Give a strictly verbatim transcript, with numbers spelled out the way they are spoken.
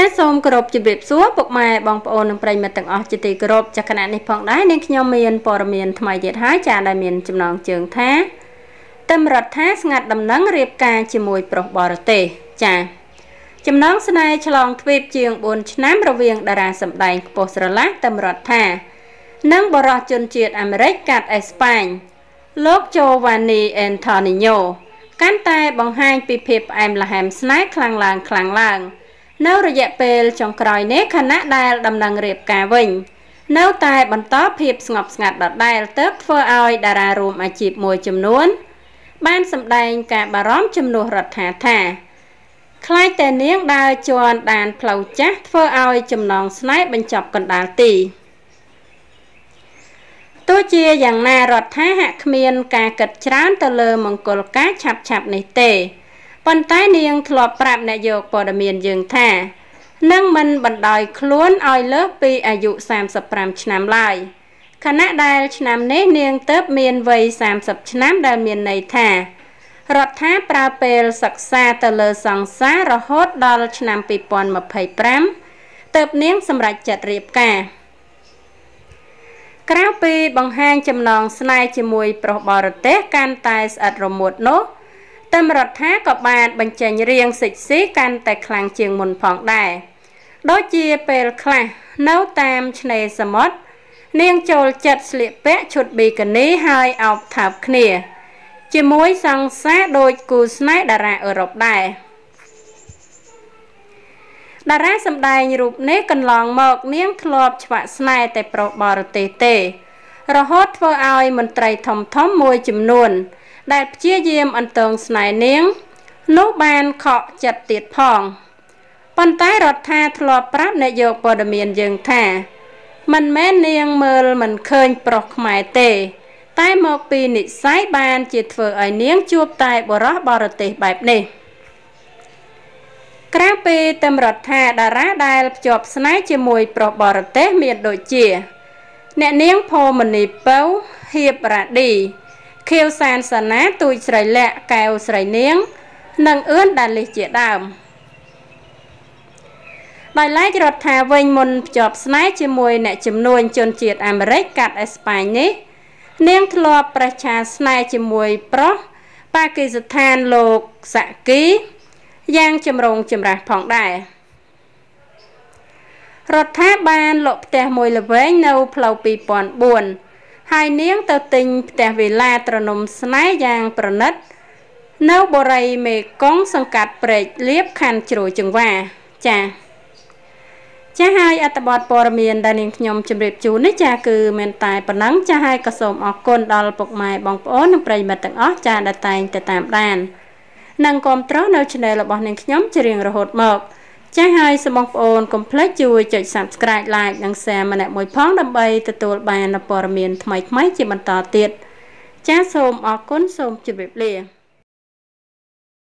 Just some crop to bib so, but my bump on and prime metal architect crop, Jacanani punk dining, yummy and pormian to my jet high, and I mean to long junk tan. Temrat has not them lung rip can chimoy pro borate, chan. Chim long snatch long twip junk bunch number of wing that I some dying poster like temrat tan. Nung borachun cheat and red cat a spine. Look Giovanni and Tonino. Can't I bong hang pip I'm laham snake clang lang clang lang. No reject pale chong cry neck and that dial them lung rip can wing. No type on top hips snap snap that dial tucked for eye that I room a cheap more chim noon. Ban some dying cat barom chim no rat ta. Clyde the near dial chuan dan plow chat for eye chim long snipe and chop con dial tea. Tôi chia rằng na rọt thái hạ khmiên cả kịch trán tờ lơ mong cột cá chạp chạp này tề. Bần tái niên thọp prạm nạ dược bỏ đà miền dường thả. Nâng mình bần đòi khluôn oi lớp bi à dụ xàm sập prạm chạm lại. Khả nạ đài chạm nế niên tớp miền vây xàm sập chạm đà miền này thả. Rọt thái pra pèl sạc xa tờ lơ sòng xa rô hốt đòl chạm bì bọn mập hầy prạm. Tớp niên xâm rạch chật riêp cả. Crappy bong hang chim long snai chimui proborate can ties at remote no. Temrot hack of bad bang chang riêng six sea can take clang ching moon pong die. Dodgy pale clang, no time chne samot. Ning chol chet slip pet should be a knee high out tap clear. Chimui sang sad doj coo snai dara urop die. Đã ra xâm đài nhục nế cần lòng mọc niếng thọp chọa snai tại bọc bò tê tê. Rồi hốt vô ai mình trầy thầm thấm môi chùm nguồn. Đại chia diêm ẩn tường snai niếng. Nú bàn khọ chật tiệt phòng. Bọn tái rọt tha thọp práp nệ dược bò đầm miền dường thả. Mình mê niêng mơ mình khơi bọc mái tê. Tại một bì nị sái bàn chịt vừa ai niếng chụp tại bò rác bò tê bạp nê. Crappy temrot hair, the radile job snatch a muy proborte, me do cheer. Net name pomony bow, hip raddy. Kill sans a nat to each relate, cows raining, nung earn that legit down. By like rot hair, wing moon job snatch a muy natchum no and chun cheat and break cat as piney. Named law precha snatch a muy pro, back is a tan low saki. Yang chim rong chim ra pong die. Rotta ban lop te moil away no ploppy pond bone. High near the thing te vi latronum snai yang pronut. No boray me kong some cat break lip can chru chung wa. Cha. Chahai at the bot bormy and dunning yom chim rip juni jaku mentai panang chahai kasom or con doll book my bong on and pray matang off chan the time the time dan. Nâng con trốn nơi trên đời là bọn nâng nhóm chơi riêng rồi hột mật. Trái hai sẽ mong ồn cùng plex chui chơi subscribe like nâng xe mà nạc mùi phóng đâm bay từ tụi bàn là bò miền thầm mấy mấy chì bàn tỏ tiệt. Trái xôm ọ cốn xôm chì bếp lìa.